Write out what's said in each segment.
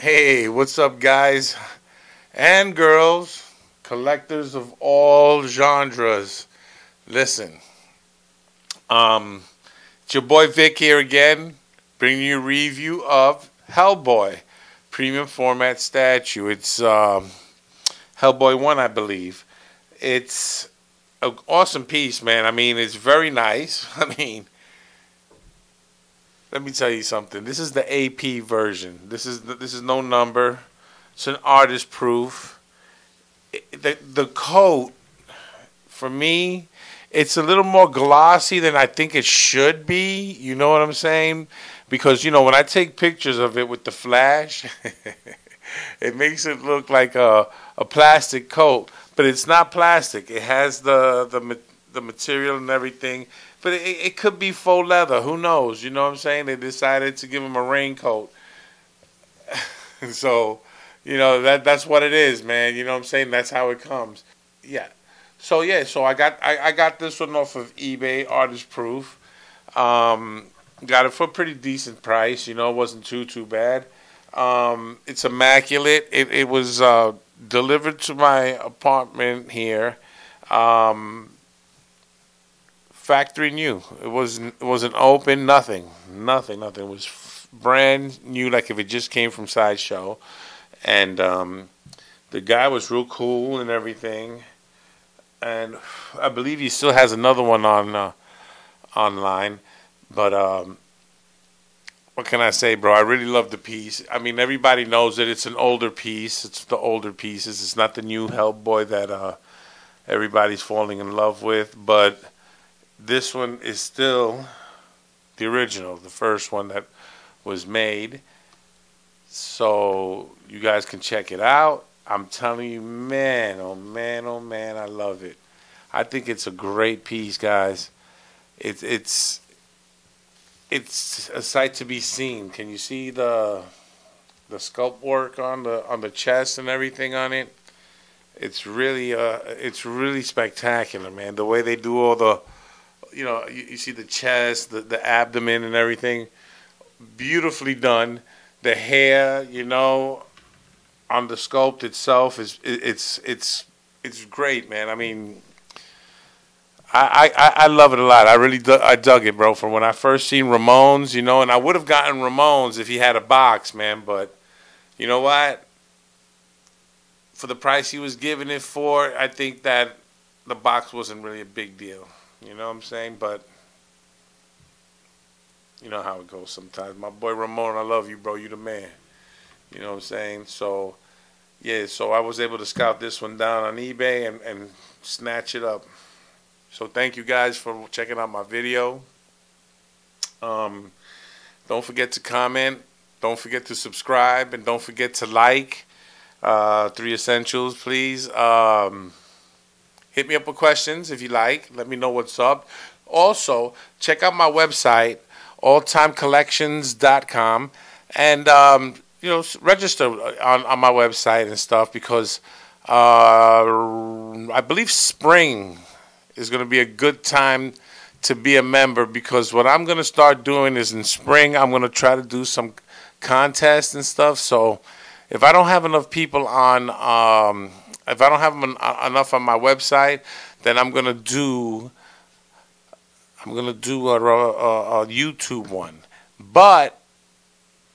Hey, what's up, guys and girls, collectors of all genres? Listen, it's your boy Vic here again, bringing you a review of Hellboy premium format statue. It's Hellboy 1, I believe. It's an awesome piece, man. I mean, it's very nice. I mean, let me tell you something. This is the AP version. This is no number. It's an artist proof. The coat, for me, it's a little more glossy than I think it should be. You know what I'm saying? Because, you know, when I take pictures of it with the flash, it makes it look like a plastic coat. But it's not plastic. It has the material and everything. But it could be faux leather. Who knows? You know what I'm saying? They decided to give him a raincoat. So, you know, that's what it is, man. You know what I'm saying? That's how it comes. Yeah. So, yeah. So, I got this one off of eBay, Artist Proof. Got it for a pretty decent price. You know, it wasn't too bad. It's immaculate. It was delivered to my apartment here. Factory new. It wasn't open. Nothing. It was brand new, like if it just came from Sideshow. And the guy was real cool and everything. And I believe he still has another one on online. But what can I say, bro? I really love the piece. I mean, everybody knows that it's an older piece. It's the older pieces. It's not the new Hellboy that everybody's falling in love with, but this one is still the original, the first one that was made. So you guys can check it out. I'm telling you, man, oh man, oh man, I love it. I think it's a great piece, guys. It's a sight to be seen. Can you see the sculpt work on the chest and everything on it? It's really spectacular, man. The way they do all the, you know, you see the chest, the abdomen and everything. Beautifully done. The hair, you know, on the sculpt itself is great, man. I mean, I love it a lot. I really dug it, bro. From when I first seen Ramones, you know, and I would have gotten Ramones if he had a box, man. But you know what? For the price he was giving it for, I think that the box wasn't really a big deal. You know what I'm saying? But you know how it goes sometimes. My boy Ramon, I love you, bro. You the man. You know what I'm saying? So, yeah. So I was able to scout this one down on eBay and snatch it up. So thank you guys for checking out my video. Don't forget to comment. Don't forget to subscribe. And don't forget to like. 3 essentials, please. Hit me up with questions if you like. Let me know what's up. Also, check out my website, alltimecollections.com, and you know, register on my website and stuff, because I believe spring is going to be a good time to be a member, because what I'm going to start doing is in spring I'm going to try to do some contests and stuff. So if I don't have enough people on if I don't have enough on my website, then I'm gonna do a YouTube one. But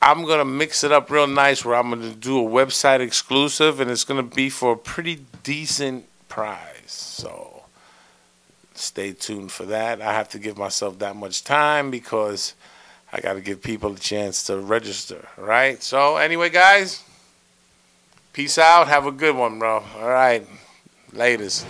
I'm gonna mix it up real nice, where I'm gonna do a website exclusive, and it's gonna be for a pretty decent prize. So stay tuned for that. I have to give myself that much time, because I gotta give people a chance to register, right? So anyway, guys. Peace out. Have a good one, bro. All right. Laters.